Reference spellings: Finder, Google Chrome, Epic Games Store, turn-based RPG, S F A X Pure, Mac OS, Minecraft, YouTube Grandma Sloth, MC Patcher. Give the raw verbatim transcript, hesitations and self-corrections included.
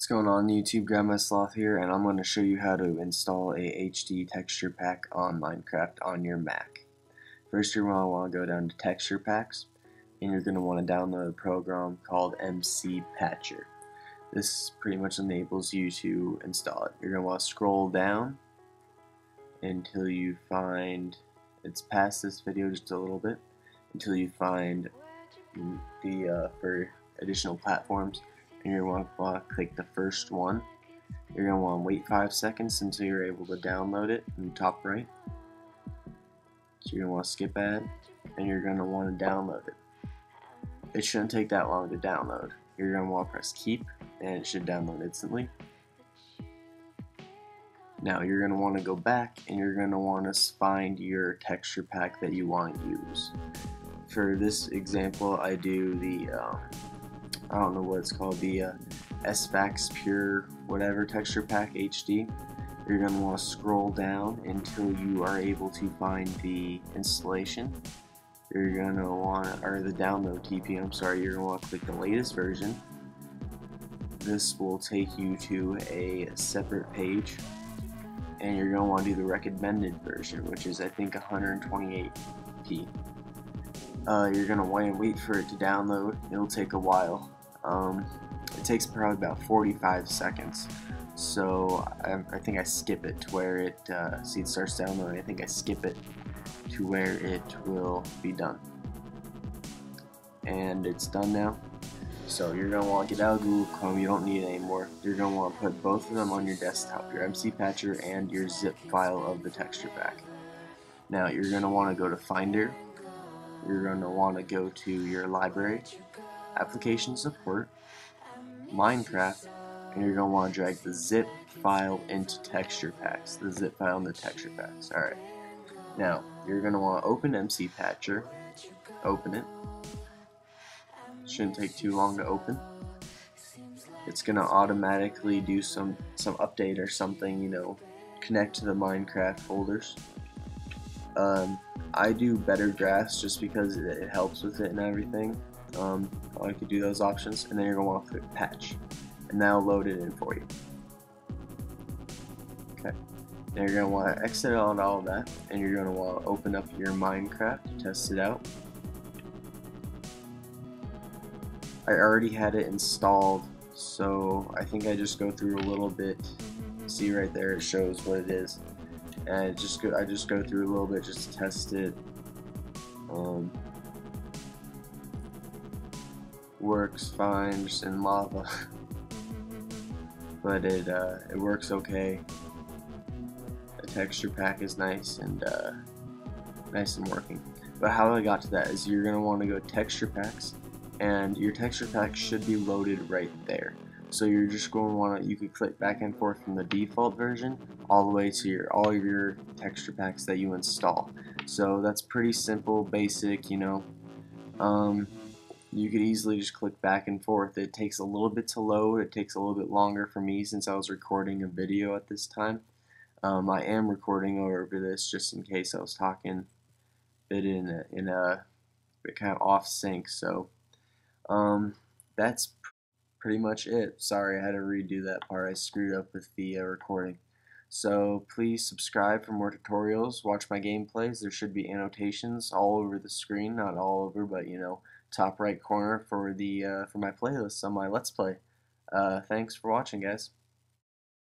What's going on, YouTube Grandma Sloth here, and I'm going to show you how to install a H D texture pack on Minecraft on your Mac. First you're going to want to go down to texture packs, and you're going to want to download a program called M C Patcher. This pretty much enables you to install it. You're going to want to scroll down until you find, it's past this video just a little bit, until you find the uh, for additional platforms. And you're going to want to click the first one. You're going to want to wait five seconds until you're able to download it in the top right. So you're going to want to skip ad, and you're going to want to download it. It shouldn't take that long to download. You're going to want to press keep, and it should download instantly. Now you're going to want to go back, and you're going to want to find your texture pack that you want to use. For this example, I do the um, I don't know what it's called, the uh, S F A X Pure whatever texture pack H D. You're going to want to scroll down until you are able to find the installation. You're going to want, or the download T P, I'm sorry, you're going to want to click the latest version. This will take you to a separate page, and you're going to want to do the recommended version, which is I think one twenty-eight P. Uh, you're going to want to wait for it to download. It'll take a while. Um, it takes probably about forty-five seconds, so I, I think I skip it to where it, uh, see it starts downloading, I think I skip it to where it will be done. And it's done now, so you're going to want to get out of Google Chrome, you don't need it anymore. You're going to want to put both of them on your desktop, your M C Patcher and your zip file of the texture pack. Now you're going to want to go to Finder, you're going to want to go to your library, application support, Minecraft, and you're going to want to drag the zip file into texture packs, the zip file into texture packs. Alright, now you're going to want to open M C Patcher, open it, shouldn't take too long to open. It's going to automatically do some, some update or something, you know, connect to the Minecraft folders. Um, I do better drafts just because it helps with it and everything. Um, I like to do those options, and then you're going to want to click patch, and that'll load it in for you. Okay, now you're going to want to exit out all of that, and you're going to want to open up your Minecraft, test it out. I already had it installed, so I think I just go through a little bit. See right there, it shows what it is. And just go, I just go through a little bit just to test it. Um, works fine, just in lava, but it uh, it works okay. The texture pack is nice and uh, nice and working. But how I got to that is you're gonna want to go texture packs, and your texture pack should be loaded right there. So you're just going to want to, you could click back and forth from the default version all the way to your all of your texture packs that you install. So that's pretty simple, basic, you know. Um, you could easily just click back and forth. It takes a little bit to load. It takes a little bit longer for me since I was recording a video at this time. Um, I am recording over this just in case I was talking a bit in a, in a bit kind of off sync. So um, that's pretty pretty much it. Sorry, I had to redo that part. I screwed up with the uh, recording. So please subscribe for more tutorials. Watch my gameplays. There should be annotations all over the screen, not all over, but you know, top right corner for the uh, for my playlist on my Let's Play. Uh, thanks for watching, guys.